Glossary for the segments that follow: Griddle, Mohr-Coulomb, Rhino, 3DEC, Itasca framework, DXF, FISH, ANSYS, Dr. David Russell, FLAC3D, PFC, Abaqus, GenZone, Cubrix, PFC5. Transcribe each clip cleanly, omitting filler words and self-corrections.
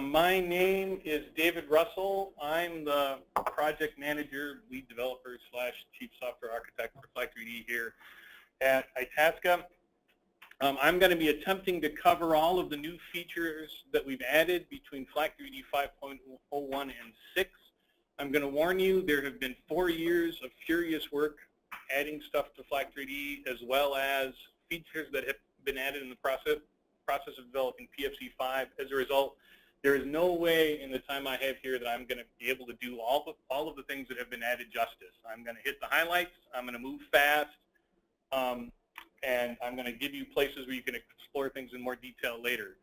My name is David Russell. I'm the project manager, lead developer / chief software architect for FLAC3D here at Itasca. I'm going to be attempting to cover all of the new features that we've added between FLAC3D 5.01 and 6. I'm going to warn you, there have been 4 years of furious work adding stuff to FLAC3D, as well as features that have been added in the process of developing PFC5. As a result, there is no way in the time I have here that I'm going to be able to do all of the things that have been added justice. I'm going to hit the highlights. I'm going to move fast. And I'm going to give you places where you can explore things in more detail later.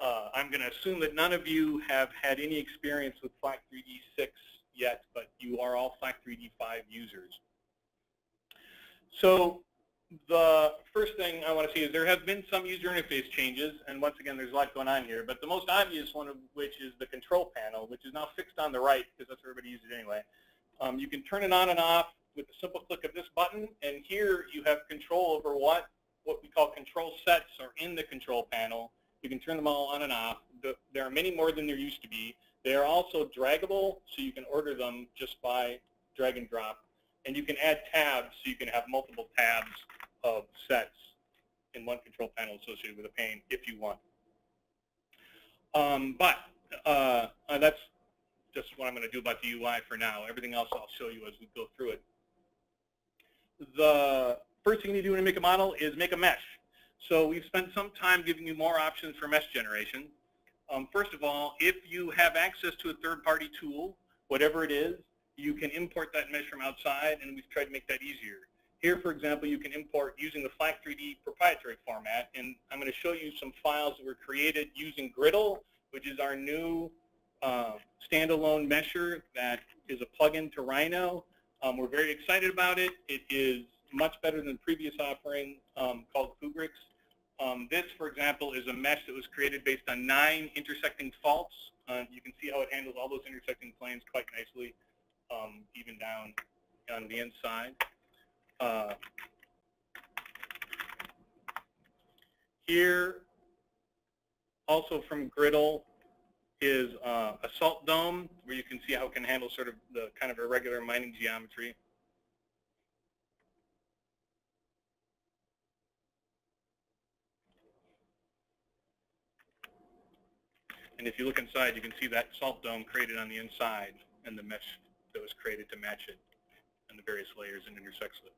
I'm going to assume that none of you have had any experience with FLAC3D 6 yet, but you are all FLAC3D 5 users. So the first thing I want to see is there have been some user interface changes, and once again, there's a lot going on here, but the most obvious one of which is the control panel, which is now fixed on the right because that's where everybody uses it anyway. You can turn it on and off with a simple click of this button, and here you have control over what we call control sets are in the control panel. You can turn them all on and off. There are many more than there used to be. They are also draggable, so you can order them just by drag and drop. And you can add tabs, so you can have multiple tabs of sets in one control panel associated with a pane if you want. That's just what I'm going to do about the UI for now. Everything else I'll show you as we go through it. The first thing you need to do when you make a model is make a mesh. So we've spent some time giving you more options for mesh generation. First of all, if you have access to a third-party tool, whatever it is, you can import that mesh from outside, and we've tried to make that easier. Here, for example, you can import using the FLAC3D proprietary format, and I'm going to show you some files that were created using Griddle, which is our new standalone mesher that is a plugin to Rhino. We're very excited about it. It is much better than the previous offering called Cubrix. This, for example, is a mesh that was created based on 9 intersecting faults. You can see how it handles all those intersecting planes quite nicely, even down on the inside. Here, also from Griddle, is a salt dome, where you can see how it can handle sort of the kind of irregular mining geometry. And if you look inside, you can see that salt dome created on the inside and the mesh that was created to match it and the various layers and intersects it.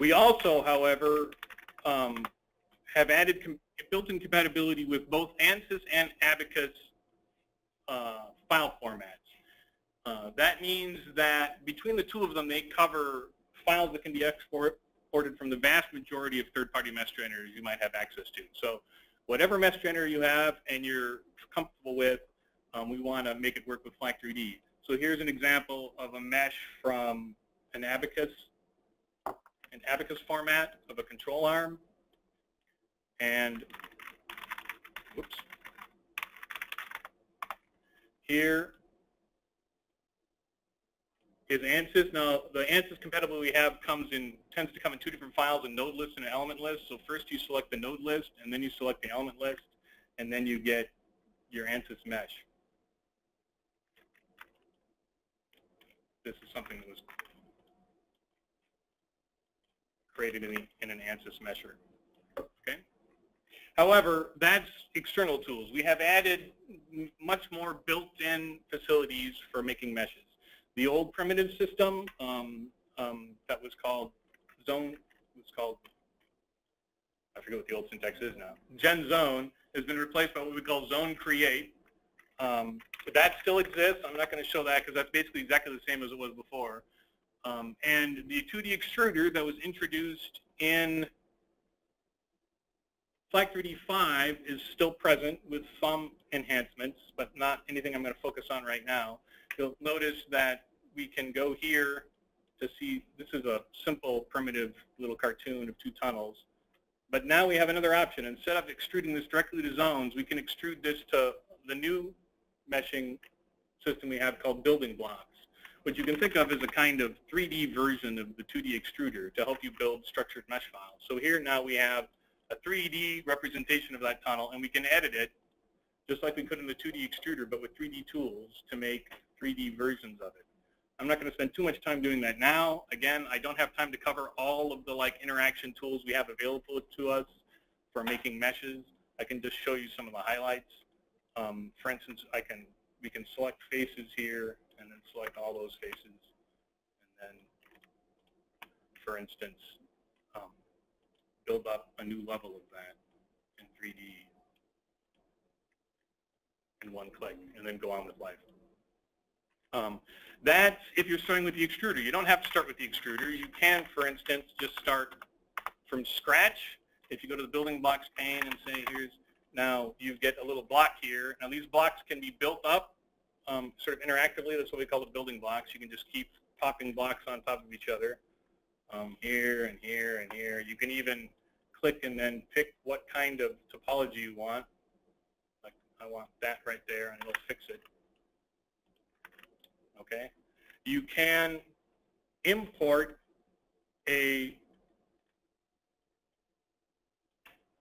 We also, however, have added built-in compatibility with both ANSYS and Abaqus file formats. That means that between the two of them, they cover files that can be exported from the vast majority of third-party mesh generators you might have access to. So whatever mesh generator you have and you're comfortable with, we want to make it work with FLAC3D. So here's an example of a mesh from an Abaqus format of a control arm. And whoops, here is ANSYS. Now, the ANSYS compatible we have tends to come in 2 different files, a node list and an element list. So first you select the node list, and then you select the element list, and then you get your ANSYS mesh. This is something that was created in an ANSYS mesher. Okay. However, that's external tools. We have added much more built-in facilities for making meshes. The old primitive system that was called Zone, I forget what the old syntax is now. GenZone has been replaced by what we call Zone Create. But that still exists. I'm not going to show that because that's basically exactly the same as it was before. And the 2D extruder that was introduced in FLAC3D 5 is still present with some enhancements, but not anything I'm going to focus on right now. You'll notice that we can go here to see this is a simple primitive little cartoon of 2 tunnels. But now we have another option. Instead of extruding this directly to zones, we can extrude this to the new meshing system we have called building blocks, which you can think of as a kind of 3D version of the 2D extruder to help you build structured mesh files. So here now we have a 3D representation of that tunnel, and we can edit it just like we could in the 2D extruder, but with 3D tools to make 3D versions of it. I'm not going to spend too much time doing that now. Again, I don't have time to cover all of the interaction tools we have available to us for making meshes. I can just show you some of the highlights. For instance, we can select faces here and then select all those faces. And then, for instance, build up a new level of that in 3D in one click, and then go on with life. That's if you're starting with the extruder. You don't have to start with the extruder. You can, for instance, just start from scratch. If you go to the building blocks pane and say, here's, now you get a little block here. Now these blocks can be built up sort of interactively. That's what we call the building blocks. You can just keep popping blocks on top of each other, here and here and here. You can even click and then pick what kind of topology you want. Like, I want that right there, and it'll fix it. Okay. You can import a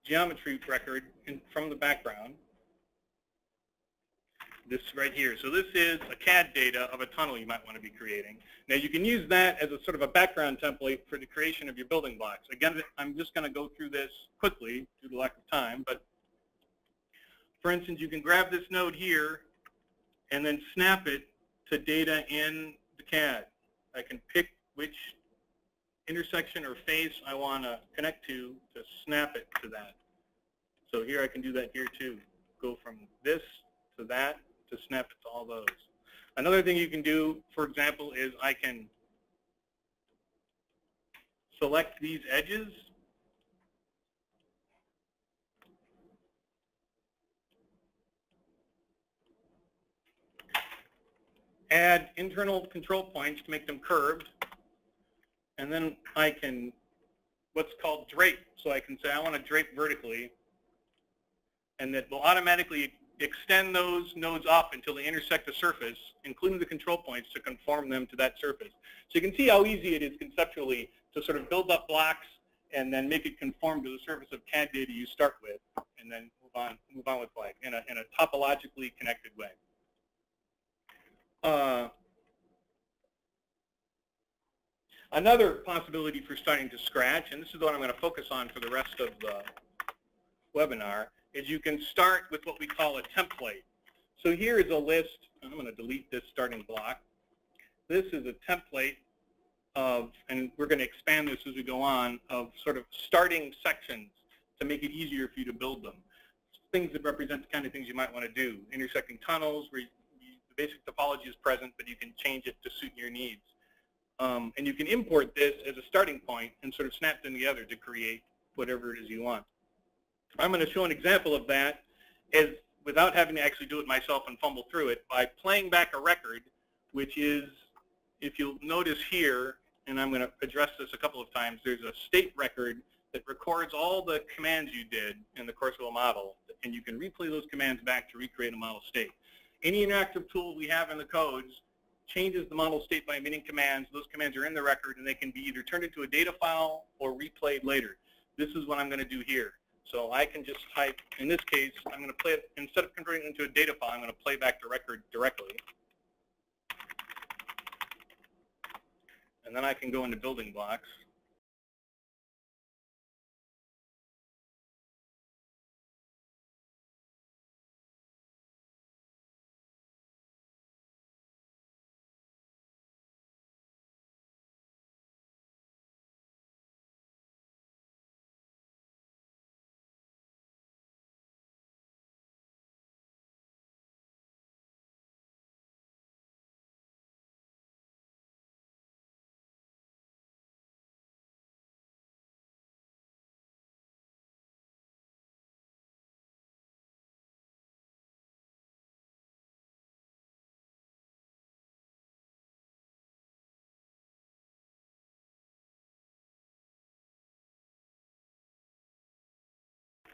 geometry record from the background. This right here. So this is a CAD data of a tunnel you might want to be creating. Now you can use that as a sort of a background template for the creation of your building blocks. Again, I'm just going to go through this quickly due to lack of time, but for instance, you can grab this node here and then snap it to data in the CAD. I can pick which intersection or face I want to connect to snap it to that. So here I can do that here too. Go from this to that to snap it to all those. Another thing you can do, for example, is I can select these edges . Add internal control points to make them curved, and then I can what's called drape. So I can say I want to drape vertically, and that will automatically extend those nodes up until they intersect the surface, including the control points, to conform them to that surface. So you can see how easy it is conceptually to sort of build up blocks and then make it conform to the surface of CAD data you start with, and then move on with life in a topologically connected way. Another possibility for starting to scratch, and this is what I'm going to focus on for the rest of the webinar, is you can start with what we call a template. So here is a list. I'm going to delete this starting block. This is a template of, and we're going to expand this as we go on, of sort of starting sections to make it easier for you to build them. Things that represent the kind of things you might want to do. Intersecting tunnels, where basic topology is present, but you can change it to suit your needs. And you can import this as a starting point and sort of snap them together to create whatever it is you want. I'm going to show an example of that as, without having to actually do it myself and fumble through it, by playing back a record, which is, if you'll notice here, and I'm going to address this a couple of times, there's a state record that records all the commands you did in the course of a model, and you can replay those commands back to recreate a model state. Any interactive tool we have in the codes changes the model state by emitting commands. Those commands are in the record, and they can be either turned into a data file or replayed later. This is what I'm going to do here. So I can just type, in this case, I'm going to play it, instead of converting it into a data file, I'm going to play back the record directly. And then I can go into building blocks.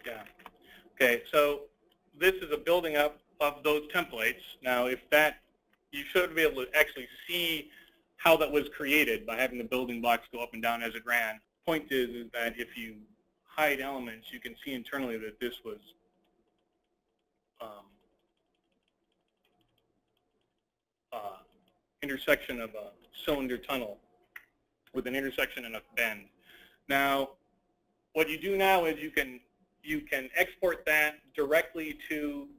Yeah. Okay, so this is a building up of those templates. Now, if that, you should be able to actually see how that was created by having the building blocks go up and down as it ran. Point is that if you hide elements, you can see internally that this was intersection of a cylinder tunnel with an intersection and a bend. Now, what you do now is you can export that directly to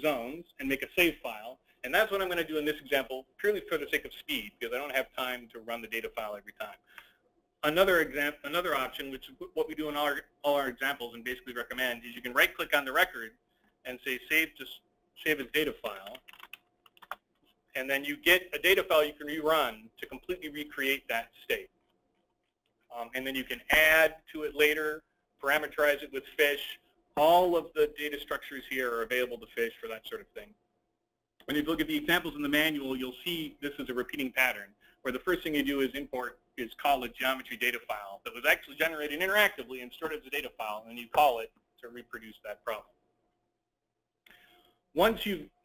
zones and make a save file. And that's what I'm going to do in this example, purely for the sake of speed, because I don't have time to run the data file every time. Another option, which is what we do in all our examples and basically recommend, is you can right-click on the record and say save as data file. And then you get a data file you can rerun to completely recreate that state. And then you can add to it later, parameterize it with FISH. All of the data structures here are available to FISH for that sort of thing. When you look at the examples in the manual, you'll see this is a repeating pattern, where the first thing you do is call a geometry data file that was actually generated interactively and stored as a data file, and you call it to reproduce that problem.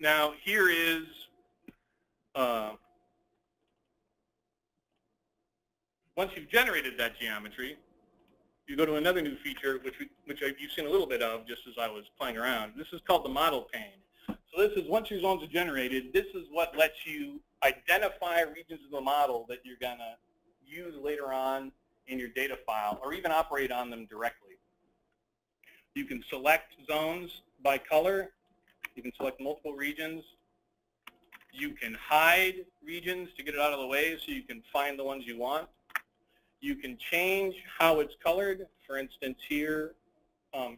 Now here is once you've generated that geometry, you go to another new feature, which you've seen a little bit of just as I was playing around. This is called the model pane. So this is, once your zones are generated, this is what lets you identify regions of the model that you're going to use later on in your data file, or even operate on them directly. You can select zones by color. You can select multiple regions. You can hide regions to get it out of the way so you can find the ones you want. You can change how it's colored. For instance, here,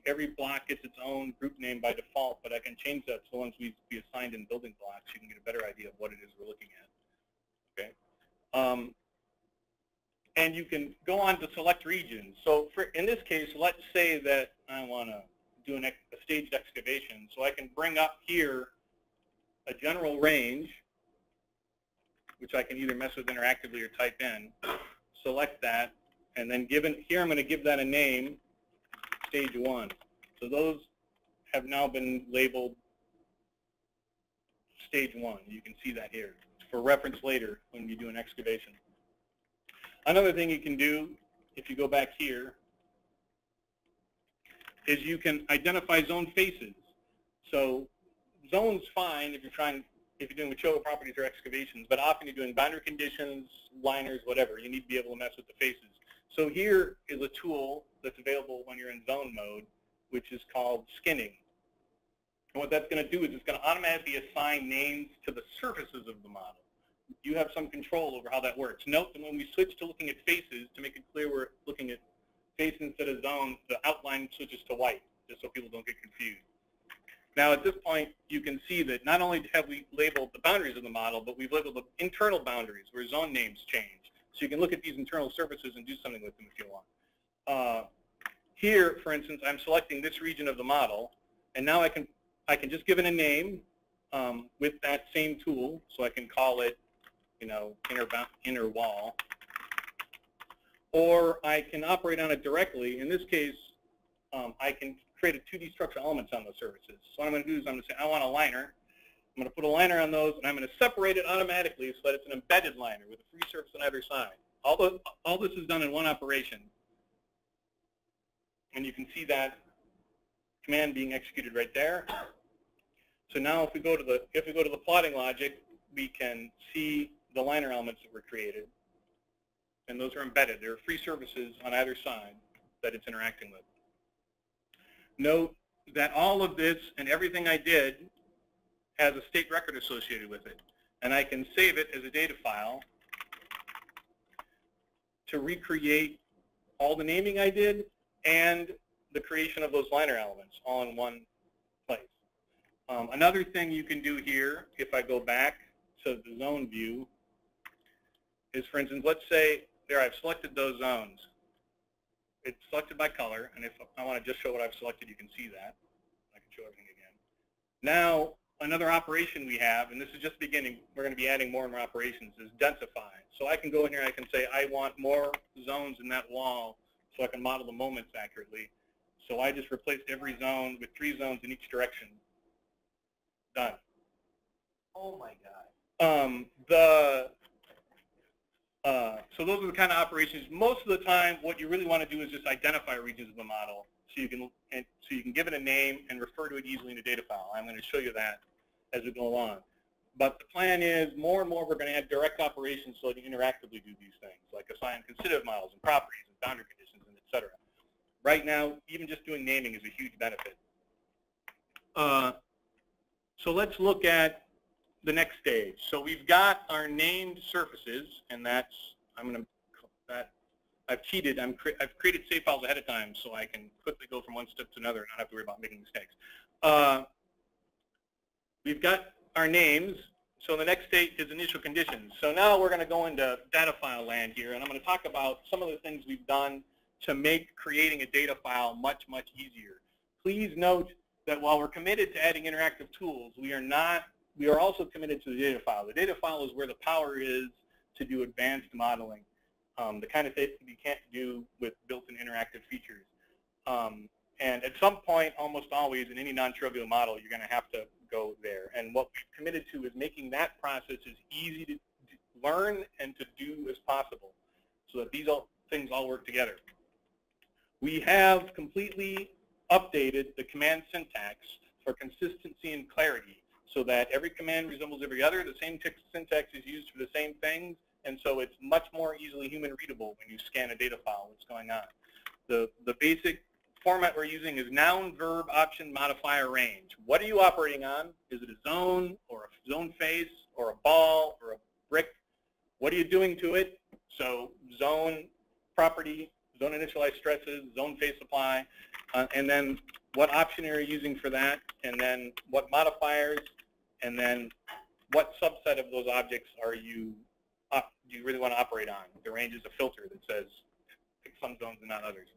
every block gets its own group name by default, but I can change that to the ones we assigned in building blocks. You can get a better idea of what it is we're looking at. Okay. And you can go on to select regions. So in this case, let's say that I want to do a staged excavation. So I can bring up here a general range, which I can either mess with interactively or type in, select that, and then here I'm going to give that a name, stage 1. So those have now been labeled stage 1. You can see that here for reference later when you do an excavation. Another thing you can do, if you go back here, is you can identify zone faces. So zone's fine if you're doing material properties or excavations, but often you're doing boundary conditions, liners, whatever. You need to be able to mess with the faces. So here is a tool that's available when you're in zone mode, which is called skinning. And what that's going to do is it's going to automatically assign names to the surfaces of the model. You have some control over how that works. Note that when we switch to looking at faces, to make it clear we're looking at faces instead of zones, the outline switches to white, just so people don't get confused. Now, at this point, you can see that not only have we labeled the boundaries of the model, but we've labeled the internal boundaries where zone names change. So you can look at these internal surfaces and do something with them if you want. Here, for instance, I'm selecting this region of the model, and now I can just give it a name with that same tool. So I can call it, you know, inner wall, or I can operate on it directly. In this case, I can create a 2D structural elements on those surfaces. So what I'm going to do is I'm going to say I want a liner. I'm going to put a liner on those, and I'm going to separate it automatically so that it's an embedded liner with a free surface on either side. All this is done in one operation, and you can see that command being executed right there. So now, if we go to the plotting logic, we can see the liner elements that were created, and those are embedded. There are free surfaces on either side that it's interacting with. Note that all of this and everything I did has a state record associated with it, and I can save it as a data file to recreate all the naming I did and the creation of those liner elements all in one place. Another thing you can do here, if I go back to the zone view, is, for instance, let's say there I've selected those zones. It's selected by color, and if I want to just show what I've selected, you can see that. I can show everything again. Now, another operation we have, and this is just beginning, we're going to be adding more and more operations, is densify. So I can go in here and I can say I want more zones in that wall so I can model the moments accurately. So I just replaced every zone with 3 zones in each direction. Done. Oh my God. So those are the kind of operations. Most of the time, what you really want to do is just identify a reducible model, so you can give it a name and refer to it easily in a data file. I'm going to show you that as we go along. But the plan is more and more we're going to add direct operations so that you interactively do these things, like assign considered models and properties and boundary conditions and etc. Right now, even just doing naming is a huge benefit. So let's look at the next stage. So we've got our named surfaces, and that's I've cheated. I've created save files ahead of time, so I can quickly go from one step to another and not have to worry about making mistakes. We've got our names. So the next state is initial conditions. So now we're going to go into data file land here, and I'm going to talk about some of the things we've done to make creating a data file much, much easier. Please note that while we're committed to adding interactive tools, we are also committed to the data file. The data file is where the power is to do advanced modeling, the kind of thing you can't do with built-in interactive features. And at some point, almost always, in any non-trivial model, you're going to have to go there. And what we've committed to is making that process as easy to learn and to do as possible, so that these things all work together. We have completely updated the command syntax for consistency and clarity, so that every command resembles every other, the same syntax is used for the same things, and so it's much more easily human readable when you scan a data file, what's going on. The basic format we're using is noun, verb, option, modifier, range. What are you operating on? Is it a zone, or a zone face, or a ball, or a brick? What are you doing to it? So zone property, zone initialized stresses, zone face apply, and then what option are you using for that, and then what modifiers, and then what subset of those objects are you do you really want to operate on? The range is a filter that says pick some zones and not others.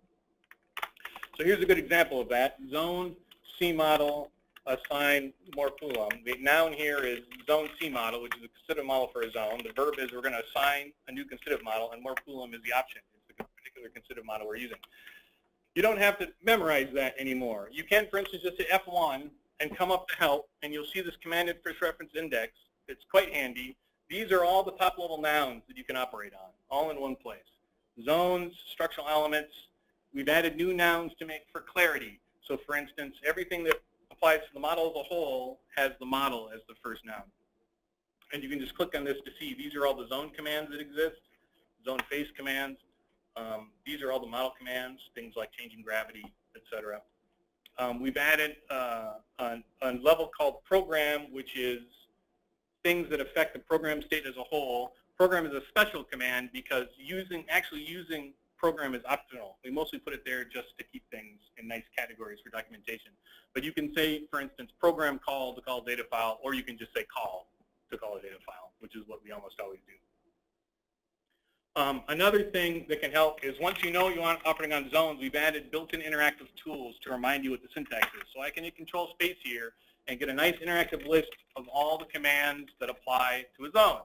So here's a good example of that. Zone C model assign Mohr-Coulomb. The noun here is zone C model, which is a considered model for a zone. The verb is we're going to assign a new considered model, and Mohr-Coulomb is the option. It's the particular considered model we're using. You don't have to memorize that anymore. You can, for instance, just hit F1 and come up to help, and you'll see this command and first reference index. It's quite handy. These are all the top-level nouns that you can operate on, all in one place. Zones, structural elements. We've added new nouns to make for clarity. So, for instance, everything that applies to the model as a whole has the model as the first noun. And you can just click on this to see these are all the zone commands that exist, zone face commands. These are all the model commands, things like changing gravity, etc. We've added a level called program, which is things that affect the program state as a whole. Program is a special command because actually using program is optional. We mostly put it there just to keep things in nice categories for documentation. But you can say, for instance, program call to call data file, or you can just say call to call a data file, which is what we almost always do. Another thing that can help is once you know you aren't operating on zones, we've added built-in interactive tools to remind you what the syntax is. So I can hit Control Space here and get a nice interactive list of all the commands that apply to a zone.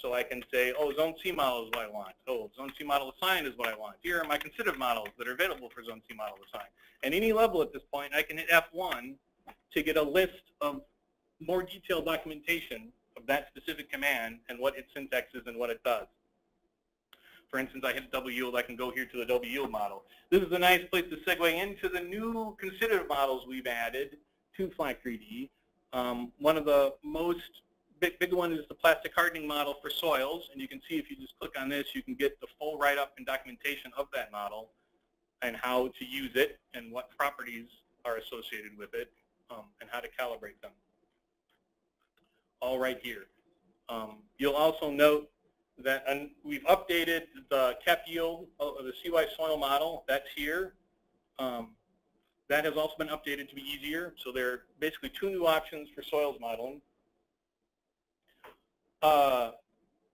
So I can say, oh, zone C model is what I want. Oh, zone C model assigned is what I want. Here are my considered models that are available for zone C model assigned. And any level at this point, I can hit F1 to get a list of more detailed documentation of that specific command and what its syntax is and what it does. For instance, I hit W yield, I can go here to the W yield model. This is a nice place to segue into the new considered models we've added to FLAC3D. One of the most big one is the plastic hardening model for soils, and you can see if you just click on this, you can get the full write-up and documentation of that model and how to use it and what properties are associated with it and how to calibrate them. All right here. You'll also note that we've updated the cap yield of the CY soil model. That's here. That has also been updated to be easier. So there are basically two new options for soils modeling.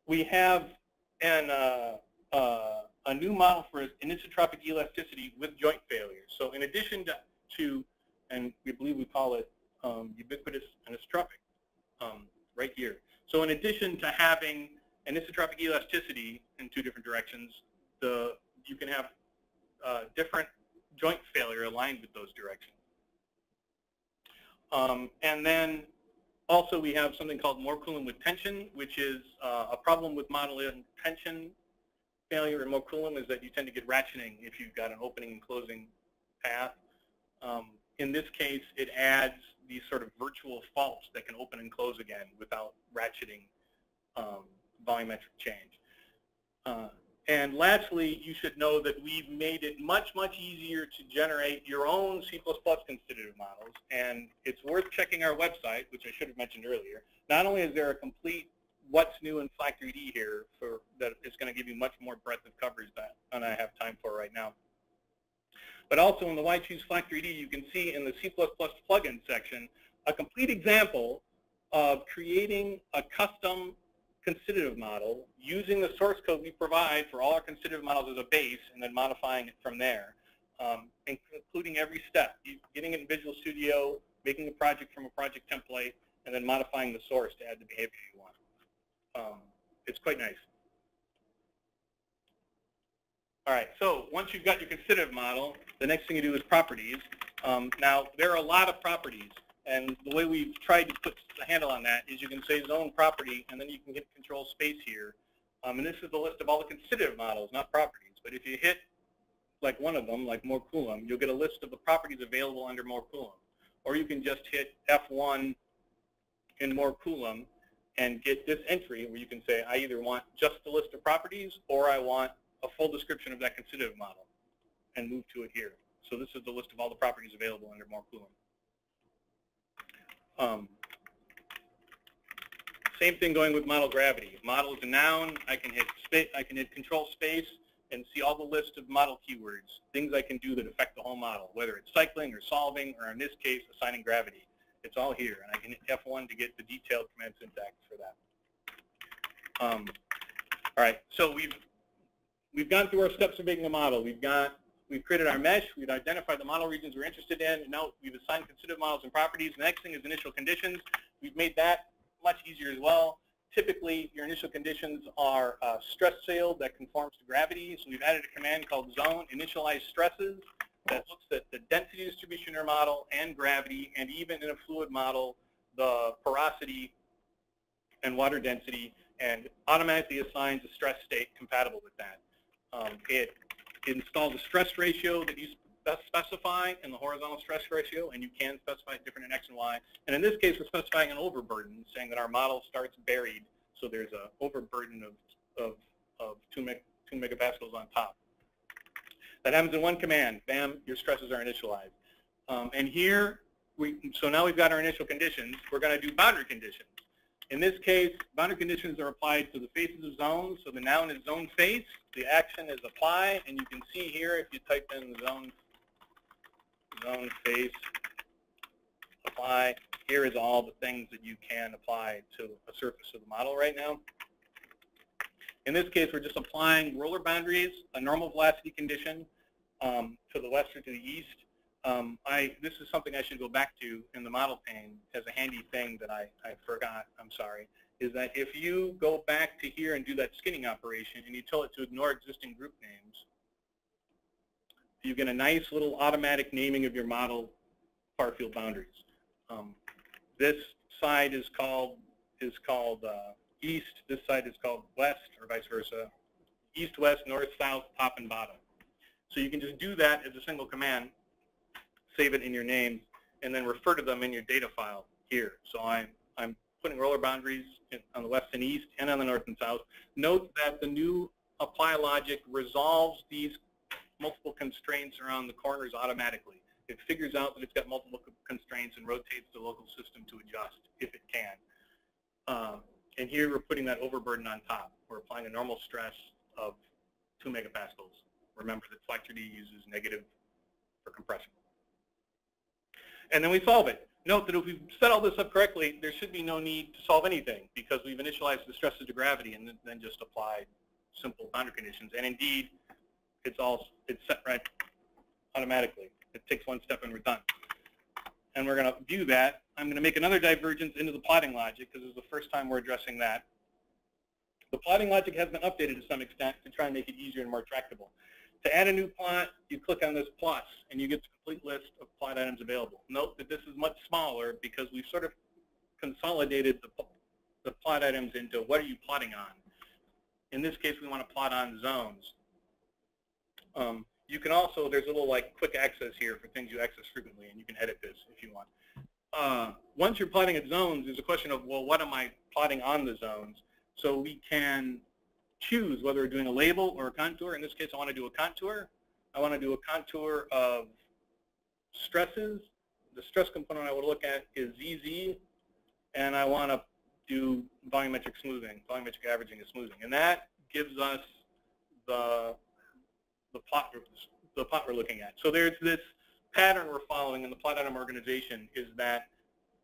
We have a new model for anisotropic elasticity with joint failure. So in addition to and we believe we call it ubiquitous anisotropic right here. So in addition to having anisotropic elasticity in two different directions, you can have different joint failure aligned with those directions. And then also we have something called Mohr-Coulomb with tension, which is a problem with modeling tension failure in Mohr-Coulomb is that you tend to get ratcheting if you've got an opening and closing path. In this case, it adds these sort of virtual faults that can open and close again without ratcheting volumetric change. And lastly, you should know that we've made it much, much easier to generate your own C++ constitutive models. And it's worth checking our website, which I should have mentioned earlier. Not only is there a complete what's new in FLAC3D here for that is going to give you much more breadth of coverage than I have time for right now, but also in the Why Choose FLAC3D, you can see in the C++ plugin section a complete example of creating a custom constitutive model using the source code we provide for all our constitutive models as a base and then modifying it from there, including every step, getting it in Visual Studio, making a project from a project template, and then modifying the source to add the behavior you want. It's quite nice. All right, so once you've got your constitutive model, the next thing you do is properties. Now, there are a lot of properties, and the way we've tried to put the handle on that is you can say zone property, and then you can hit control space here. And this is the list of all the constitutive models, not properties. But if you hit like one of them, like Mohr-Coulomb, you'll get a list of the properties available under Mohr-Coulomb. Or you can just hit F1 in Mohr-Coulomb and get this entry where you can say, I either want just the list of properties or I want a full description of that constitutive model and move to it here. So this is the list of all the properties available under Mohr-Coulomb. Same thing going with model gravity. Model is a noun. I can hit control space and see all the list of model keywords, things I can do that affect the whole model, whether it's cycling or solving or in this case assigning gravity. It's all here, and I can hit F1 to get the detailed command syntax for that. All right, so we've gone through our steps of making a model. We've created our mesh. We've identified the model regions we're interested in. And now we've assigned constitutive models and properties. The next thing is initial conditions. We've made that much easier as well. Typically, your initial conditions are stress field that conforms to gravity. So we've added a command called zone initialize stresses that looks at the density distribution in your model and gravity, and even in a fluid model, the porosity and water density, and automatically assigns a stress state compatible with that. It installs a stress ratio that you specify in the horizontal stress ratio, and you can specify it different in X and Y. And in this case, we're specifying an overburden, saying that our model starts buried, so there's an overburden of 2 megapascals on top. That happens in one command. Bam, your stresses are initialized. And here, so now we've got our initial conditions. We're going to do boundary conditions. In this case, boundary conditions are applied to the faces of zones. So the noun is zone face. The action is apply. And you can see here, if you type in zone face apply, here is all the things that you can apply to a surface of the model right now. In this case, we're just applying roller boundaries, a normal velocity condition to the west or to the east. This is something I should go back to in the model pane as a handy thing that I forgot, I'm sorry, is that if you go back to here and do that skinning operation and you tell it to ignore existing group names, you get a nice little automatic naming of your model far field boundaries. This side is called east, this side is called west, or vice versa, east, west, north, south, top, and bottom. So you can just do that as a single command, save it in your name, and then refer to them in your data file here. So I'm putting roller boundaries on the west and east and on the north and south. Note that the new apply logic resolves these multiple constraints around the corners automatically. It figures out that it's got multiple constraints and rotates the local system to adjust if it can. And here we're putting that overburden on top. We're applying a normal stress of 2 megapascals. Remember that FLAC3D uses negative for compression. And then we solve it. Note that if we've set all this up correctly, there should be no need to solve anything because we've initialized the stresses to gravity and then just applied simple boundary conditions. And indeed, it's set right automatically. It takes one step and we're done. And we're going to view that. I'm going to make another divergence into the plotting logic because this is the first time we're addressing that. The plotting logic has been updated to some extent to try and make it easier and more tractable. To add a new plot, you click on this plus, and you get the complete list of plot items available. Note that this is much smaller because we've sort of consolidated the plot items into what are you plotting on. In this case, we want to plot on zones. You can also, there's a little like quick access here for things you access frequently, and you can edit this if you want. Once you're plotting at zones, there's a question of, well, what am I plotting on the zones? So we can choose whether we're doing a label or a contour. In this case, I want to do a contour. I want to do a contour of stresses. The stress component I would look at is ZZ, and I want to do volumetric smoothing, volumetric averaging and smoothing. And that gives us the plot we're looking at. So there's this pattern we're following in the plot item organization is that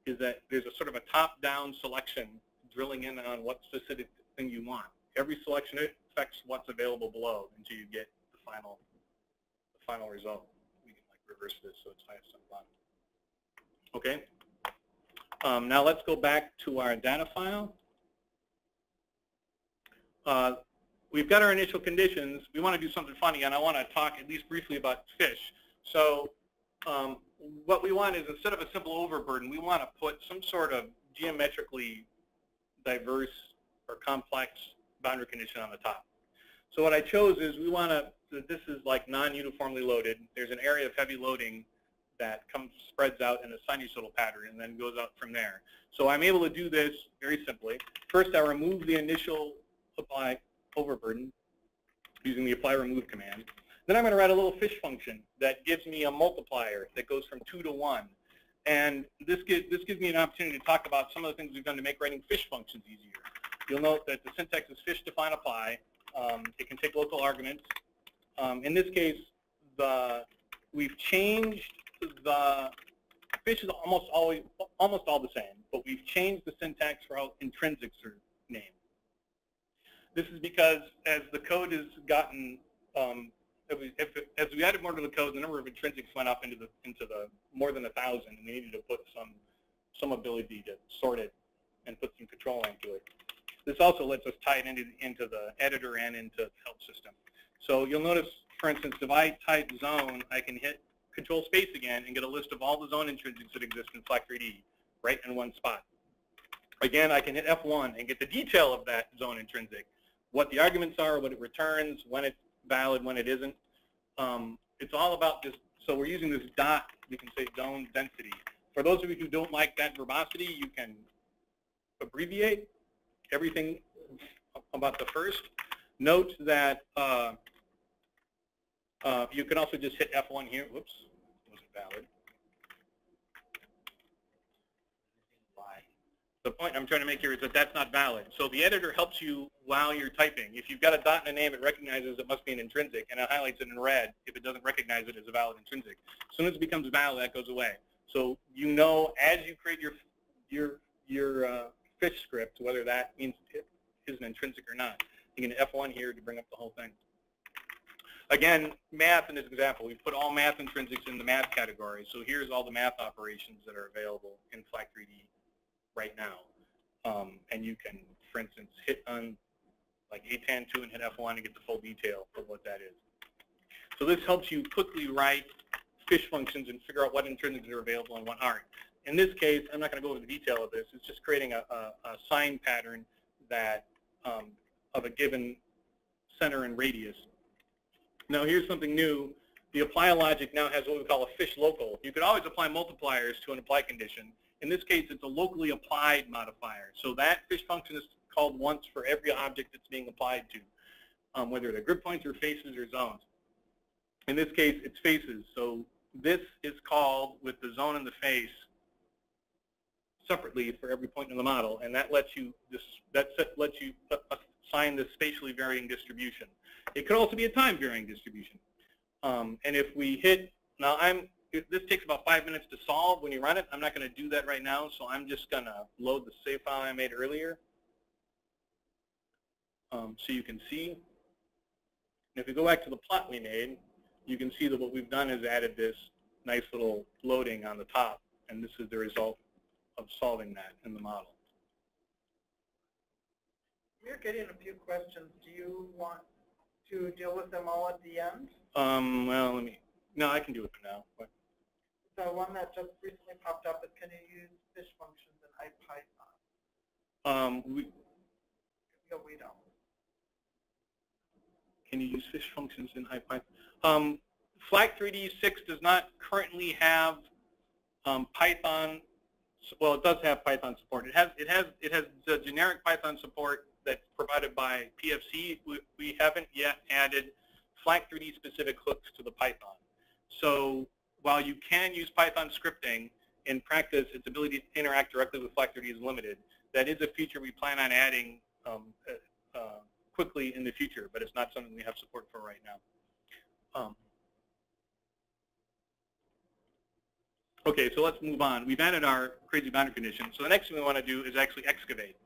there's a sort of a top-down selection drilling in on what specific thing you want. Every selection affects what's available below until you get the final result. We can like reverse this so it's highest on the bottom. Okay. Now let's go back to our data file. We've got our initial conditions. We want to do something funny, and I want to talk at least briefly about fish. So what we want is, instead of a simple overburden, we want to put some sort of geometrically diverse or complex boundary condition on the top. So what I chose is we want to, this is like non-uniformly loaded. There's an area of heavy loading that comes, spreads out in a sinusoidal pattern and then goes out from there. So I'm able to do this very simply. First, I remove the initial apply overburden using the apply remove command. Then I'm going to write a little fish function that gives me a multiplier that goes from 2 to 1. And this gives me an opportunity to talk about some of the things we've done to make writing fish functions easier. You'll note that the syntax is fish define apply. It can take local arguments. In this case, we've changed the fish is almost all the same, but we've changed the syntax for how intrinsics are named. This is because as the code has gotten, as we added more to the code, the number of intrinsics went up into the more than 1,000, and we needed to put some ability to sort it and put some control into it. This also lets us tie it into the editor and into the help system. So you'll notice, for instance, if I type zone, I can hit Control space again and get a list of all the zone intrinsics that exist in FLAC3D right in one spot. Again, I can hit F1 and get the detail of that zone intrinsic, what the arguments are, what it returns, when it's valid, when it isn't. It's all about this. So we're using this dot, we can say zone density. For those of you who don't like that verbosity, you can abbreviate everything about the first. Note that you can also just hit F1 here. Whoops, wasn't valid. The point I'm trying to make here is that that's not valid. So the editor helps you while you're typing. If you've got a dot and a name, it recognizes it must be an intrinsic, and it highlights it in red if it doesn't recognize it as a valid intrinsic. As soon as it becomes valid, that goes away. So you know as you create your fish script whether that means it is an intrinsic or not. You can F1 here to bring up the whole thing. Again, math in this example, we've put all math intrinsics in the math category. So here's all the math operations that are available in FLAC3D right now. And you can, for instance, hit on like ATAN2 and hit F1 to get the full detail of what that is. So this helps you quickly write fish functions and figure out what intrinsics are available and what aren't. In this case, I'm not going to go over the detail of this. It's just creating a sign pattern that of a given center and radius. Now here's something new. The apply logic now has what we call a fish local. You could always apply multipliers to an apply condition. In this case, it's a locally applied modifier. So that fish function is called once for every object that's being applied to, whether they're grid points or faces or zones. In this case, it's faces. So this is called with the zone and the face separately for every point in the model, and that lets you assign the spatially varying distribution. It could also be a time varying distribution. And if we hit, now this takes about 5 minutes to solve when you run it. I'm not going to do that right now, so I'm just going to load the save file I made earlier so you can see. And if we go back to the plot we made, you can see that what we've done is added this nice little loading on the top, and this is the result of solving that in the model. We're getting a few questions. Do you want to deal with them all at the end? Well, no, I can do it for now. But. The one that just recently popped up is, can you use fish functions in IPython? No, we don't. and you use FISH functions in HiPipe. FLAC3D 6 does not currently have Python. Well, it does have Python support. It has the generic Python support that's provided by PFC. We haven't yet added FLAC3D specific hooks to the Python. So while you can use Python scripting, in practice, its ability to interact directly with FLAC3D is limited. That is a feature we plan on adding quickly in the future, but it's not something we have support for right now. Okay, so let's move on. We've added our crazy boundary condition. So the next thing we want to do is actually excavate.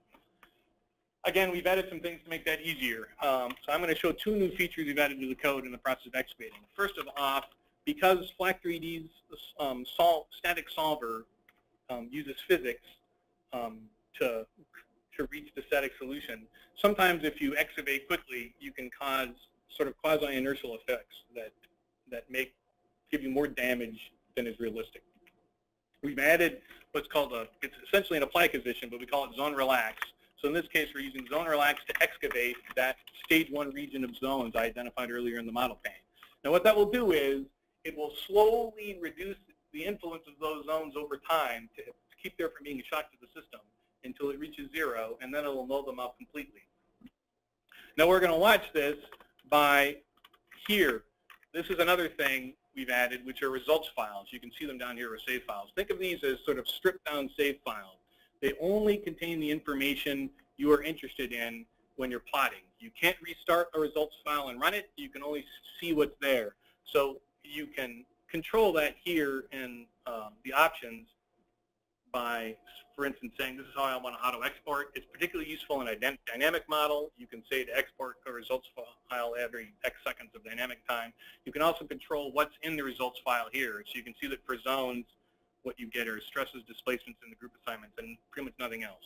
Again, we've added some things to make that easier. So I'm going to show two new features we've added to the code in the process of excavating. First of all, because FLAC3D's static solver uses physics to reach the static solution, sometimes if you excavate quickly, you can cause sort of quasi-inertial effects that give you more damage than is realistic. We've added what's called it's essentially an apply condition, but we call it zone relax. So in this case, we're using zone relax to excavate that stage 1 region of zones I identified earlier in the model pane. Now what that will do is, it will slowly reduce the influence of those zones over time to keep there from being a shock to the system until it reaches 0, and then it will null them out completely. Now we're going to watch this by here. This is another thing we've added, which are results files. You can see them down here as save files. Think of these as sort of stripped-down save files. They only contain the information you are interested in when you're plotting. You can't restart a results file and run it. You can only see what's there. So you can control that here in the options by, for instance, saying this is how I want to auto-export. It's particularly useful in a dynamic model. You can say to export a results file every X seconds of dynamic time. You can also control what's in the results file here. So you can see that for zones, what you get are stresses, displacements, and the group assignments, and pretty much nothing else.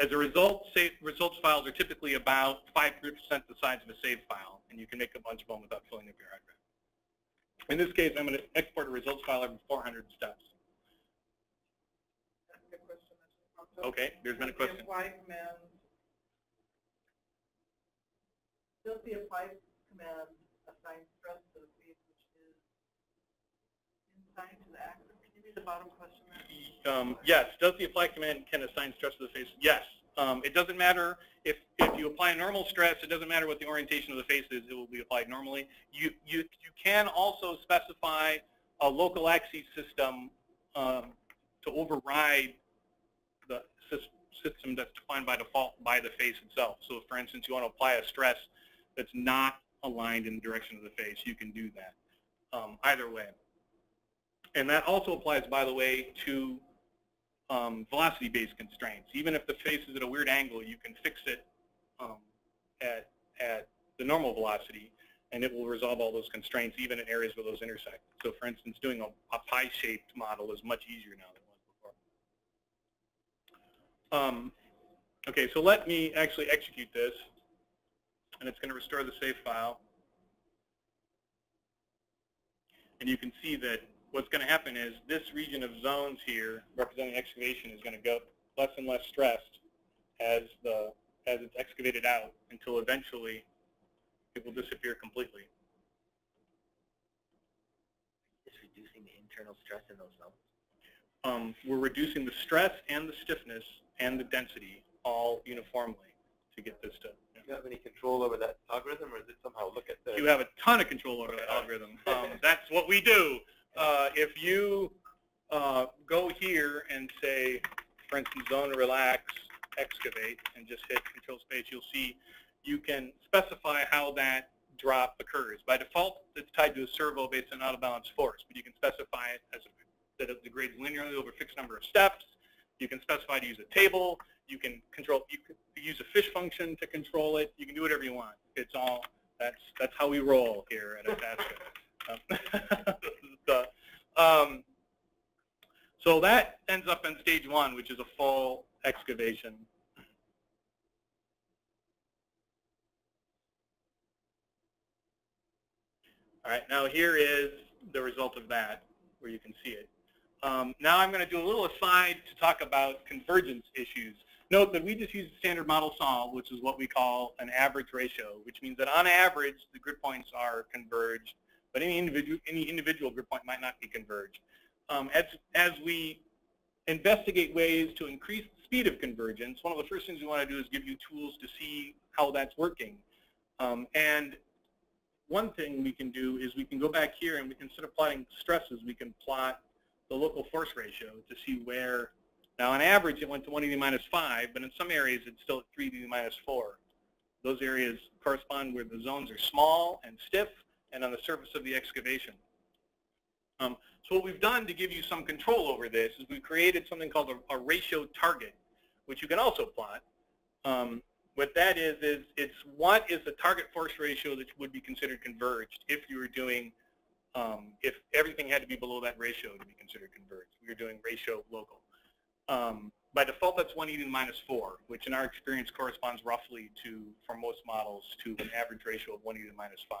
As a result, results files are typically about 5% the size of a save file, and you can make a bunch of them without filling up your hard drive. In this case, I'm going to export a results file every 400 steps. Okay, there's been a question. Does the apply command assign stress to the page which is inside to the axis? Can you read the bottom question? Yes. Does the apply command can assign stress to the face? Yes. It doesn't matter if you apply normal stress. It doesn't matter what the orientation of the face is. It will be applied normally. You can also specify a local axis system to override the system that's defined by default by the face itself. So if, for instance, you want to apply a stress that's not aligned in the direction of the face, you can do that either way. And that also applies, by the way, to velocity-based constraints. Even if the face is at a weird angle, you can fix it at the normal velocity, and it will resolve all those constraints, even in areas where those intersect. So, for instance, doing a pie-shaped model is much easier now than it was before. Okay, so let me actually execute this, and it's going to restore the save file. And you can see that what's going to happen is this region of zones here, representing excavation, is going to go less and less stressed as it's excavated out until eventually it will disappear completely. Is reducing the internal stress in those zones? We're reducing the stress and the stiffness and the density all uniformly to get this to. Do you have any control over that algorithm, or does it somehow look at the? You have a ton of control over that algorithm. That's what we do. If you go here and say, for instance, zone relax, excavate, and just hit control space, you'll see you can specify how that drop occurs. By default, it's tied to a servo based on out-of-balance force, but you can specify it as that it degrades linearly over a fixed number of steps. You can specify to use a table. You can control. You can use a fish function to control it. You can do whatever you want. It's all that's how we roll here at Itasca. So that ends up in stage 1, which is a full excavation. All right, now here is the result of that, where you can see it. Now I'm going to do a little aside to talk about convergence issues. Note that we just use the standard model solve, which is what we call an average ratio, which means that on average, the grid points are converged, but any individual grid point might not be converged. As we investigate ways to increase the speed of convergence, one of the first things we want to do is give you tools to see how that's working. And one thing we can do is we can go back here and we can, instead of plotting stresses, we can plot the local force ratio to see where. Now on average it went to 1 to the minus 5, but in some areas it's still at 3 to the minus 4. Those areas correspond where the zones are small and stiff and on the surface of the excavation. So what we've done to give you some control over this is we've created something called a ratio target, which you can also plot. What that is it's what is the target force ratio that would be considered converged if you were doing, if everything had to be below that ratio to be considered converged. We were doing ratio local. By default, that's 1e to the minus 4, which in our experience corresponds roughly to, for most models, to an average ratio of 1e to the minus 5.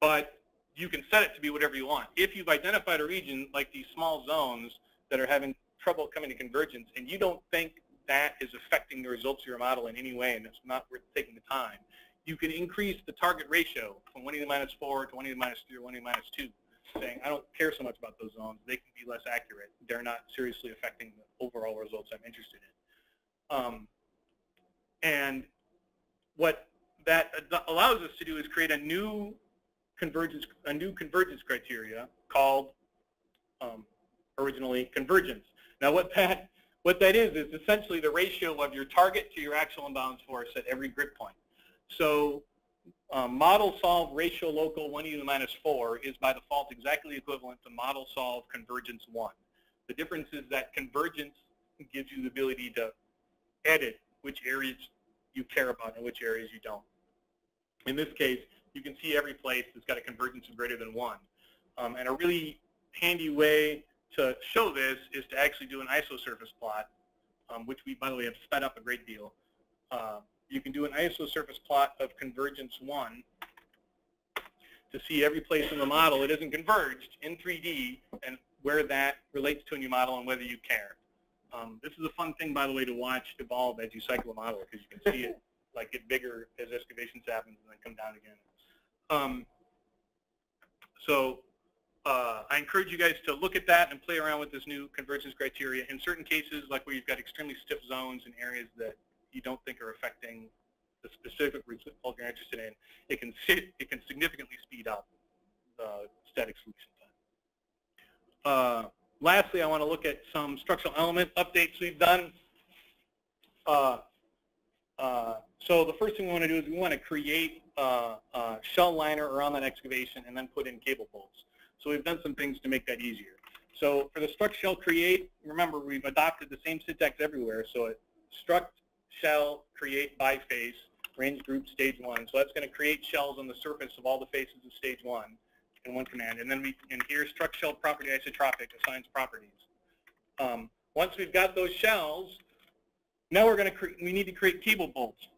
But you can set it to be whatever you want. If you've identified a region like these small zones that are having trouble coming to convergence, and you don't think that is affecting the results of your model in any way, and it's not worth taking the time, you can increase the target ratio from 1e to the minus 4 to 1e to the minus 3 or 1e to the minus 2, saying, I don't care so much about those zones. They can be less accurate. They're not seriously affecting the overall results I'm interested in. And what that allows us to do is create a new convergence criteria called, originally, convergence. Now what that is essentially the ratio of your target to your actual imbalance force at every grid point. So model solve ratio local 1e to the minus 4 is by default exactly equivalent to model solve convergence 1. The difference is that convergence gives you the ability to edit which areas you care about and which areas you don't. In this case, you can see every place that's got a convergence of greater than 1. And a really handy way to show this is to actually do an isosurface plot, which we, by the way, have sped up a great deal. You can do an isosurface plot of convergence 1 to see every place in the model that isn't converged in 3D and where that relates to in your model and whether you care. This is a fun thing, by the way, to watch evolve as you cycle a model, because you can see it like get bigger as excavations happen and then come down again. I encourage you guys to look at that and play around with this new convergence criteria. In certain cases, like where you've got extremely stiff zones in areas that you don't think are affecting the specific result you're interested in, it can significantly speed up the static solution time. Lastly, I want to look at some structural element updates we've done. So the first thing we want to do is we want to create a shell liner around that excavation and then put in cable bolts. So we've done some things to make that easier. So for the struct shell create, remember we've adopted the same syntax everywhere. So it struct shell create by face range group stage 1. So that's going to create shells on the surface of all the faces of stage 1 in one command. And then we can here struct shell property isotropic assigns properties. Once we've got those shells, now we're going to we need to create cable bolts.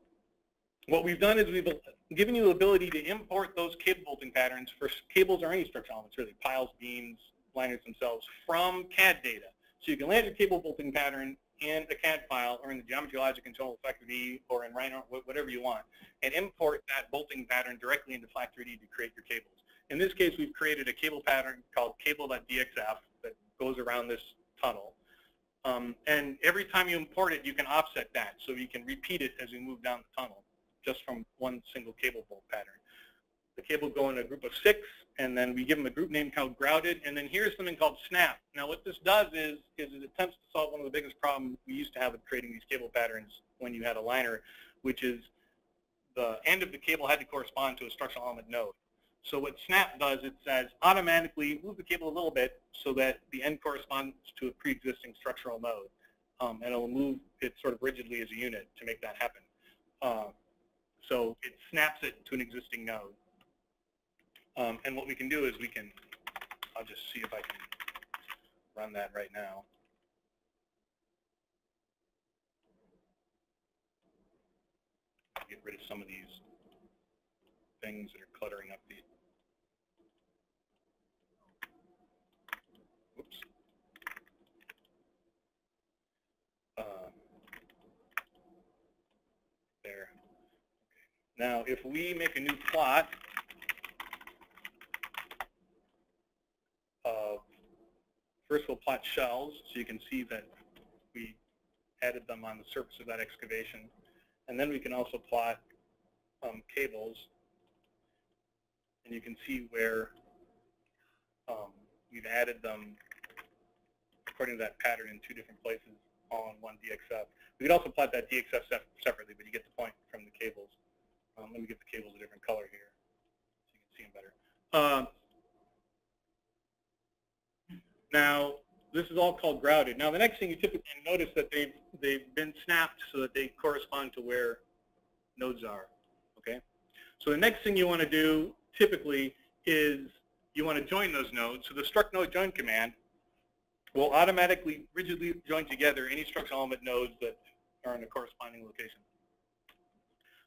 What we've done is we've given you the ability to import those cable bolting patterns for cables or any structural elements, really, piles, beams, liners themselves, from CAD data. So you can land your cable bolting pattern in a CAD file or in the geometry logic control FLAC3D or in Rhino, whatever you want, and import that bolting pattern directly into FLAC3D to create your cables. In this case, we've created a cable pattern called cable.dxf that goes around this tunnel. And every time you import it, you can offset that, so you can repeat it as we move down the tunnel, just from one single cable bolt pattern. The cable go in a group of 6, and then we give them a group name called grouted, and then here's something called snap. Now what this does is it attempts to solve one of the biggest problems we used to have with creating these cable patterns when you had a liner, which is the end of the cable had to correspond to a structural element node. So what snap does, it says automatically move the cable a little bit so that the end corresponds to a pre-existing structural node, and it'll move it sort of rigidly as a unit to make that happen. So it snaps it to an existing node. And what we can do is we can, I'll just see if I can run that right now. Get rid of some of these things that are cluttering up the, Now, if we make a new plot of, first we'll plot shells, so you can see that we added them on the surface of that excavation. And then we can also plot cables, and you can see where we've added them according to that pattern in two different places, all in one DXF. We could also plot that DXF separately, but you get the point from the cables. Let me get the cables a different color here so you can see them better. Now, this is all called grouted. Now, the next thing you typically notice that they've been snapped so that they correspond to where nodes are. Okay. So the next thing you want to do typically is you want to join those nodes. So the struct node join command will automatically rigidly join together any struct element nodes that are in a corresponding location.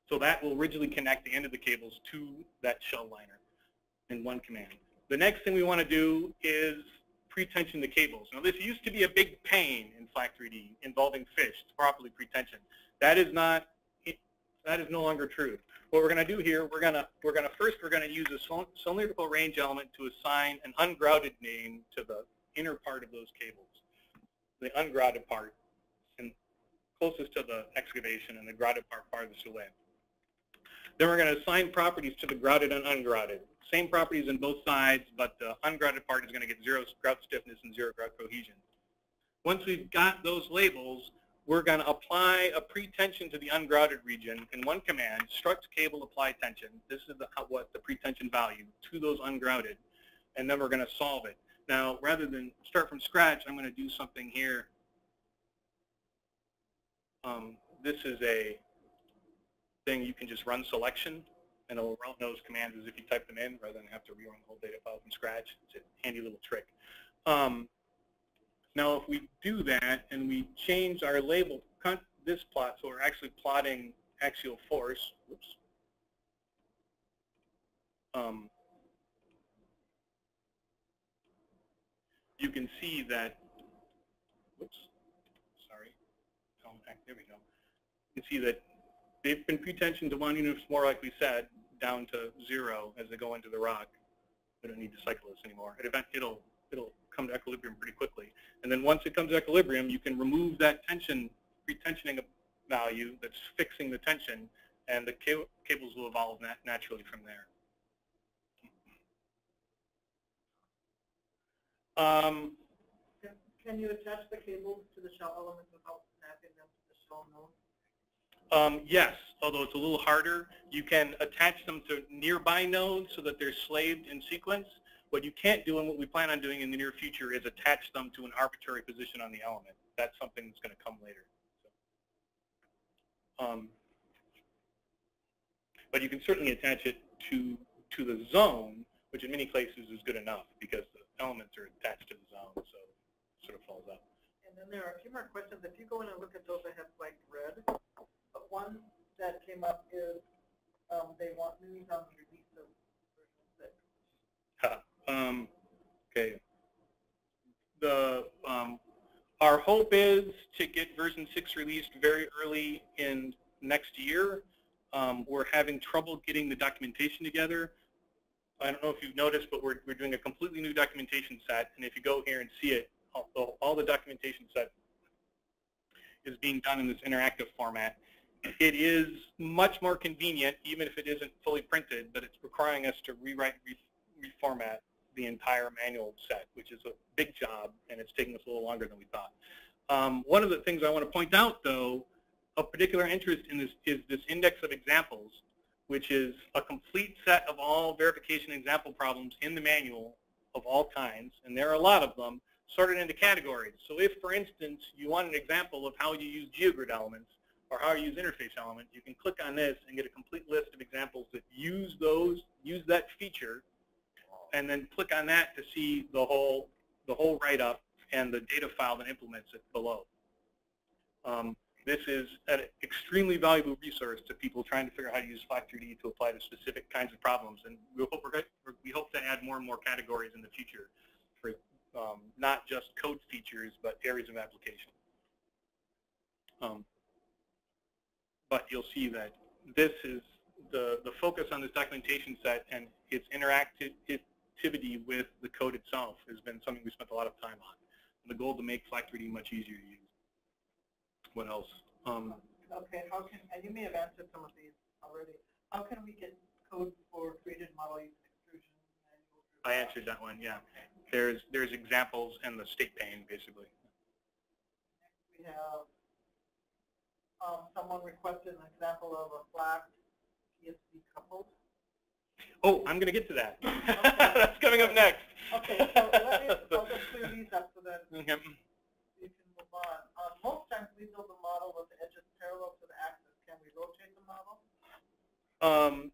So that will rigidly connect the end of the cables to that shell liner in one command. The next thing we want to do is pretension the cables. Now, this used to be a big pain in FLAC3D involving fish to properly pretension. That is no longer true. What we're going to do here, we're going to use a cylindrical range element to assign an ungrouted name to the inner part of those cables, the ungrouted part, and closest to the excavation, and the grouted part farthest away. Then we're going to assign properties to the grouted and ungrouted. Same properties on both sides, but the ungrouted part is going to get zero grout stiffness and zero grout cohesion. Once we've got those labels, we're going to apply a pretension to the ungrouted region in one command, struct cable apply tension. This is the pretension value to those ungrouted, and then we're going to solve it. Now, rather than start from scratch, I'm going to do something here. This is a thing you can just run selection, and it'll route those commands as if you type them in, rather than have to rerun the whole data file from scratch. It's a handy little trick. Now, if we do that and we change our label, this plot, so we're actually plotting axial force. Whoops. You can see that, whoops, sorry, there we go. You can see that they've been pretensioned to one unit more, like we said, down to zero as they go into the rock. We don't need to cycle this anymore. At event, it'll come to equilibrium pretty quickly. And then once it comes to equilibrium, you can remove that tension, pretensioning value that's fixing the tension, and the cables will evolve naturally from there. Can you attach the cables to the shell elements without snapping them to the shell node? Yes, although it's a little harder. You can attach them to nearby nodes so that they're slaved in sequence. What you can't do, and what we plan on doing in the near future, is attach them to an arbitrary position on the element. That's something that's going to come later. So, but you can certainly attach it to the zone, which in many places is good enough because the elements are attached to the zone, so it sort of falls up. And then there are a few more questions. If you go in and look at those, I have like red. But one that came up is they want news on the release of version 6. Okay. Our hope is to get version 6 released very early in next year. We're having trouble getting the documentation together. I don't know if you've noticed, but we're doing a completely new documentation set. And if you go here and see it, all the documentation set is being done in this interactive format. It is much more convenient, even if it isn't fully printed, but it's requiring us to rewrite and reformat the entire manual set, which is a big job, and it's taking us a little longer than we thought. One of the things I want to point out, though, of particular interest in this is this index of examples, which is a complete set of all verification example problems in the manual of all kinds, and there are a lot of them, sorted into categories. So if, for instance, you want an example of how you use GeoGrid elements or how you use interface elements, you can click on this and get a complete list of examples that use that feature, and then click on that to see the whole write-up and the data file that implements it below. This is an extremely valuable resource to people trying to figure out how to use FLAC3D to apply to specific kinds of problems. And we hope to add more and more categories in the future for not just code features, but areas of application. But you'll see that this is the focus on this documentation set and its interactivity with the code itself has been something we spent a lot of time on. And the goal to make FLAC3D much easier to use. What else? Okay, how can, and you may have answered some of these already. How can we get code for created model using extrusion? I answered that one, yeah. There's examples in the state pane, basically. Next we have someone requested an example of a FLAC PFC coupled. Oh, I'm going to get to that. Okay. That's coming up next. Okay, so I'll just clear these up so that okay. You can move on. Most times we build a model with the edges parallel to the axis. Can we rotate the model?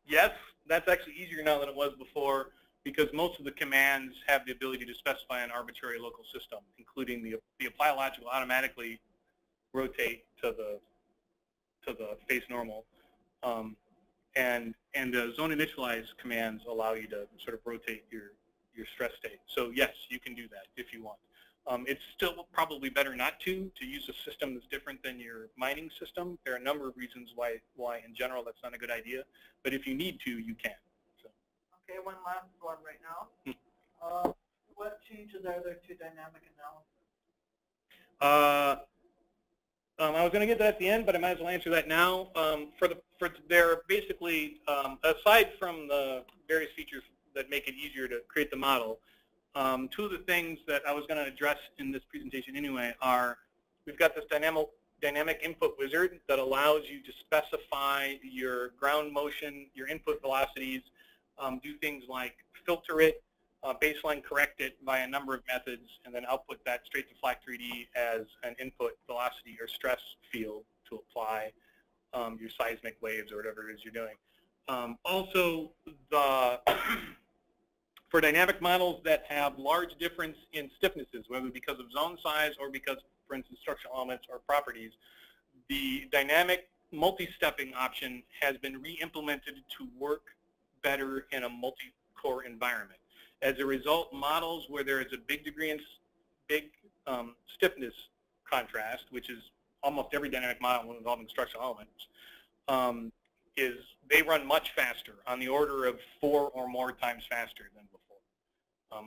Yes, that's actually easier now than it was before, because most of the commands have the ability to specify an arbitrary local system, including the apply logic will automatically rotate to the face normal, and the zone initialize commands allow you to sort of rotate your stress state. So yes, you can do that if you want. It's still probably better not to use a system that's different than your mining system. There are a number of reasons why in general that's not a good idea, but if you need to, you can. So. Okay, one last one right now. What changes are there to dynamic analysis? I was going to get that at the end, but I might as well answer that now. There are basically, aside from the various features that make it easier to create the model, two of the things that I was going to address in this presentation anyway are we've got this dynamic input wizard that allows you to specify your ground motion, your input velocities, do things like filter it, baseline correct it by a number of methods, and then output that straight to FLAC3D as an input velocity or stress field to apply your seismic waves or whatever it is you're doing. Also, for dynamic models that have large difference in stiffnesses, whether because of zone size or because, for instance, structural elements or properties, the dynamic multi-stepping option has been re-implemented to work better in a multi-core environment. As a result, models where there is a big degree in stiffness contrast, which is almost every dynamic model involving structural elements, they run much faster, on the order of 4 or more times faster than before.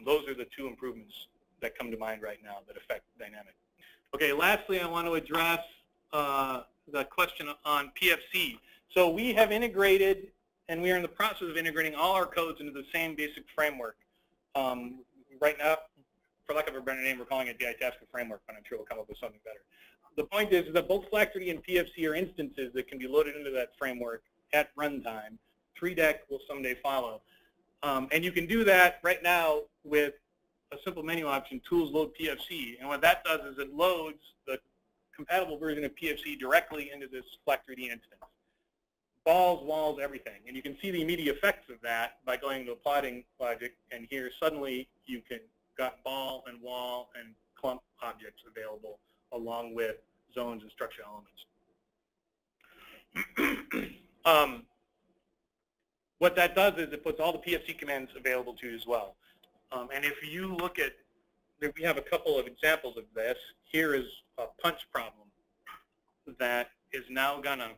Those are the two improvements that come to mind right now that affect dynamic. Okay, lastly, I want to address the question on PFC. So we have integrated, and we are in the process of integrating all our codes into the same basic framework. Right now, for lack of a better name, we're calling it the Itasca framework, but I'm sure we'll come up with something better. The point is that both FLAC3D and PFC are instances that can be loaded into that framework at runtime. 3DEC will someday follow. And you can do that right now with a simple menu option, Tools Load PFC. And what that does is it loads the compatible version of PFC directly into this FLAC3D instance. Balls, walls, everything. And you can see the immediate effects of that by going to plotting logic. And here, suddenly, you can got ball and wall and clump objects available along with zones and structure elements. What that does is it puts all the PFC commands available to you as well. And if you look at, we have a couple of examples of this. Here is a punch problem that is now gonna,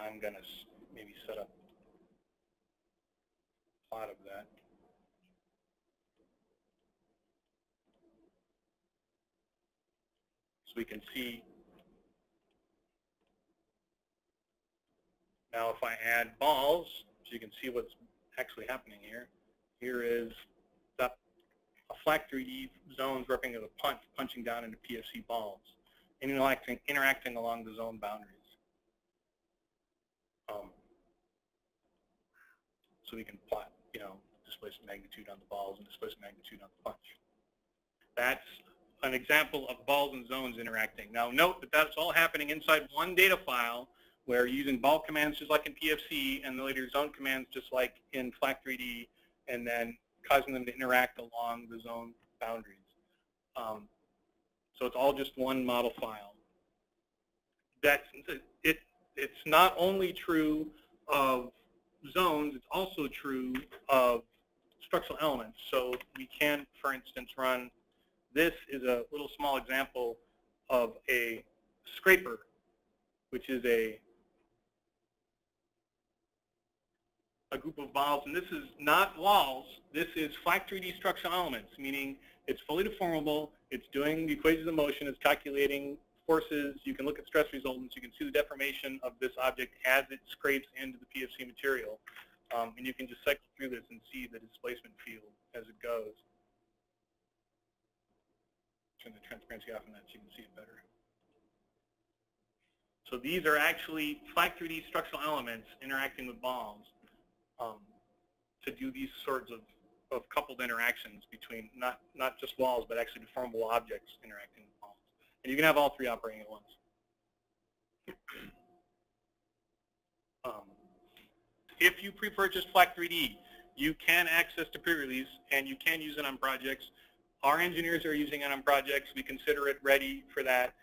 I'm gonna maybe set up a plot of that. So we can see now if I add balls, so you can see what's actually happening here. Here is a FLAC3D zones repping as a punch, punching down into PFC balls, and interacting along the zone boundaries. So we can plot, you know, displacement magnitude on the balls and displacement magnitude on the punch. That's an example of balls and zones interacting. Now note that that's all happening inside one data file where using ball commands just like in PFC and the later zone commands just like in FLAC3D and then causing them to interact along the zone boundaries. So it's all just one model file. It's not only true of zones, it's also true of structural elements. So we can, for instance, run this is a little small example of a scraper, which is a a group of valves, and this is not walls, this is FLAC3D structural elements, meaning it's fully deformable, it's doing the equations of motion, it's calculating forces, you can look at stress resultants, you can see the deformation of this object as it scrapes into the PFC material, and you can just dissect through this and see the displacement field as it goes. Turn the transparency off on that so you can see it better. So these are actually FLAC3D structural elements interacting with valves to do these sorts of coupled interactions between not just walls, but actually deformable objects interacting with valves. And you can have all three operating at once. If you pre-purchase FLAC3D, you can access the pre-release, and you can use it on projects. Our engineers are using it on projects. We consider it ready for that,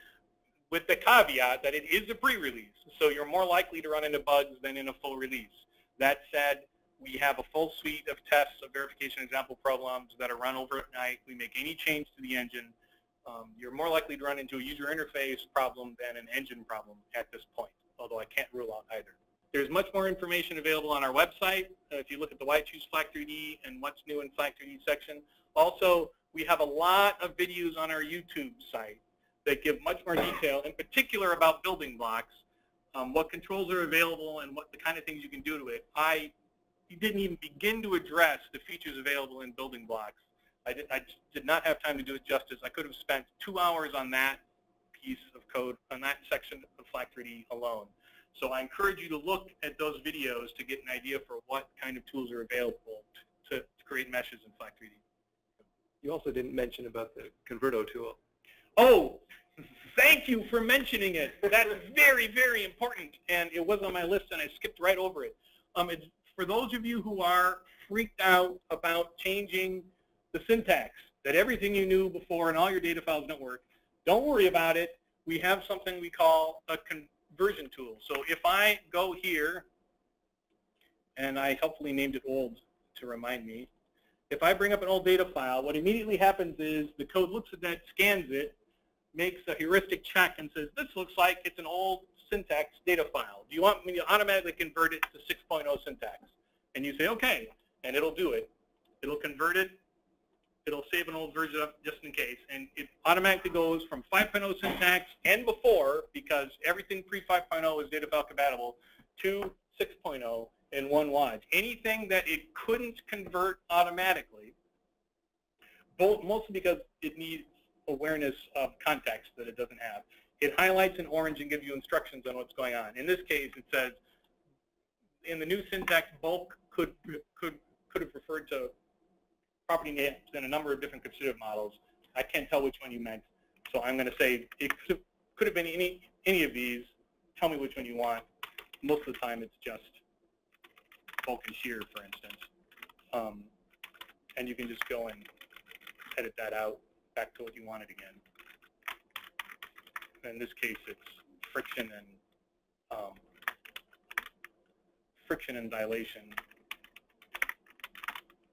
with the caveat that it is a pre-release, so you're more likely to run into bugs than in a full release. That said, we have a full suite of tests of verification example problems that are run overnight. We make any change to the engine. You're more likely to run into a user interface problem than an engine problem at this point, although I can't rule out either. There's much more information available on our website. If you look at the Why Choose FLAC3D and What's New in FLAC3D section. Also, we have a lot of videos on our YouTube site that give much more detail, in particular about building blocks, what controls are available and what the kind of things you can do to it. I didn't even begin to address the features available in building blocks. I did not have time to do it justice. I could have spent 2 hours on that piece of code, on that section of FLAC3D alone. So I encourage you to look at those videos to get an idea for what kind of tools are available to create meshes in FLAC3D. You also didn't mention about the Converto tool. Oh, thank you for mentioning it. That's very, very important, and it was on my list, and I skipped right over it. For those of you who are freaked out about changing the syntax, that everything you knew before and all your data files don't work, don't worry about it. We have something we call a conversion tool. So if I go here, and I helpfully named it old to remind me, if I bring up an old data file, what immediately happens is the code looks at that, scans it, makes a heuristic check and says, this looks like it's an old syntax data file. Do you want me to automatically convert it to 6.0 syntax? And you say, okay, and it'll do it. It'll convert it. It'll save an old version up just in case. And it automatically goes from 5.0 syntax and before, because everything pre-5.0 is data file compatible, to 6.0 in one watch. Anything that it couldn't convert automatically, mostly because it needs awareness of context that it doesn't have. It highlights in orange and gives you instructions on what's going on. In this case, it says, in the new syntax, bulk could have referred to property names in a number of different constitutive models. I can't tell which one you meant, so I'm going to say it could have been any of these. Tell me which one you want. Most of the time, it's just bulk and shear, for instance. And you can just go and edit that out back to what you wanted again. In this case, it's friction and dilation.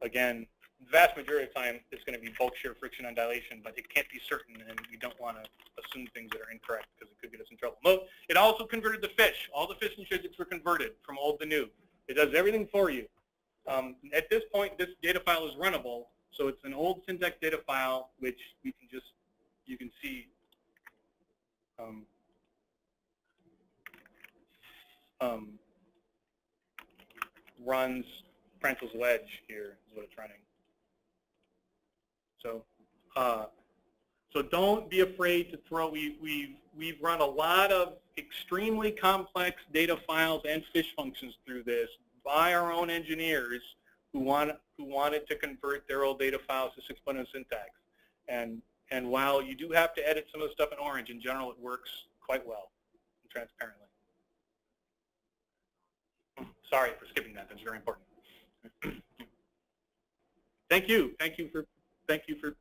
Again, the vast majority of the time, it's going to be bulk shear, friction, and dilation, but it can't be certain, and we don't want to assume things that are incorrect because it could get us in trouble. No, it also converted the fish. All the fish and physics were converted from old to new. It does everything for you. At this point, this data file is runnable, so it's an old syntax data file, which we can just, you can see runs Francel's Wedge here is what it's running. So, so don't be afraid to throw. We've run a lot of extremely complex data files and fish functions through this by our own engineers who wanted to convert their old data files to 6.0 syntax. And while you do have to edit some of the stuff in orange, in general it works quite well and transparently. Sorry for skipping that. That's very important. Thank you. Thank you for